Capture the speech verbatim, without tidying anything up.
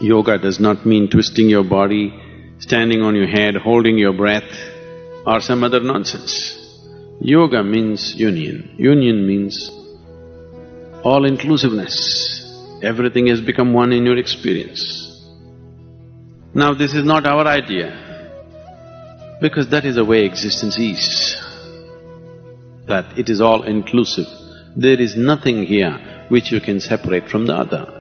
Yoga does not mean twisting your body, standing on your head, holding your breath or some other nonsense. Yoga means union. Union means all-inclusiveness. Everything has become one in your experience. Now this is not our idea, because that is the way existence is, that it is all-inclusive. There is nothing here which you can separate from the other.